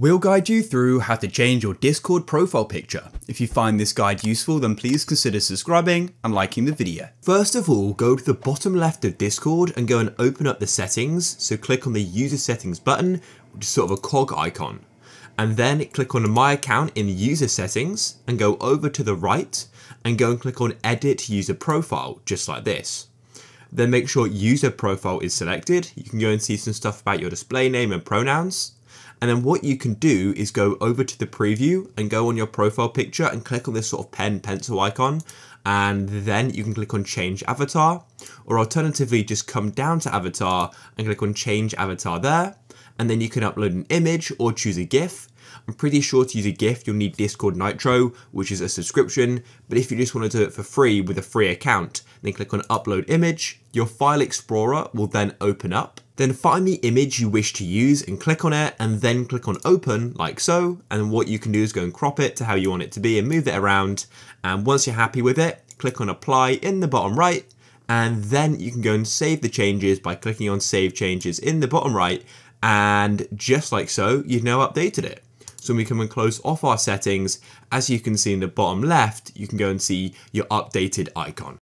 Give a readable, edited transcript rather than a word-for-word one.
We'll guide you through how to change your Discord profile picture. If you find this guide useful, then please consider subscribing and liking the video. First of all, go to the bottom left of Discord and go and open up the settings. So click on the user settings button, which is sort of a cog icon. And then click on my account in user settings and go over to the right and go and click on edit user profile, just like this. Then make sure user profile is selected. You can go and see some stuff about your display name and pronouns. And then what you can do is go over to the preview and go on your profile picture and click on this sort of pen pencil icon. And then you can click on change avatar, or alternatively just come down to avatar and click on change avatar there. And then you can upload an image or choose a GIF. I'm pretty sure to use a GIF, you'll need Discord Nitro, which is a subscription. But if you just want to do it for free with a free account, then click on upload image. Your file explorer will then open up. Then find the image you wish to use and click on it, and then click on open like so. And what you can do is go and crop it to how you want it to be and move it around. And once you're happy with it, click on apply in the bottom right. And then you can go and save the changes by clicking on save changes in the bottom right. And just like so, you've now updated it. So when we come and close off our settings, as you can see in the bottom left, you can go and see your updated icon.